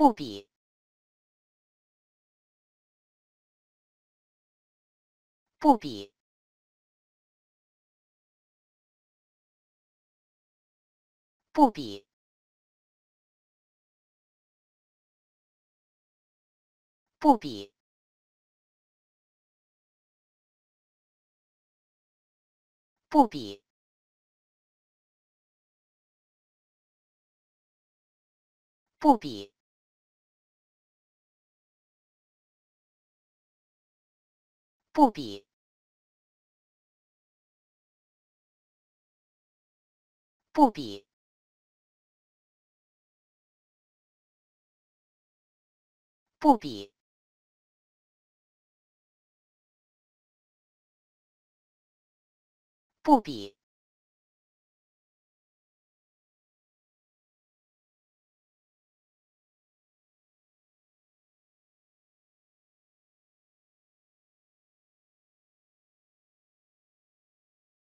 不比。不比。不比。不比。 不比，不比，不比，不比，不比，不比。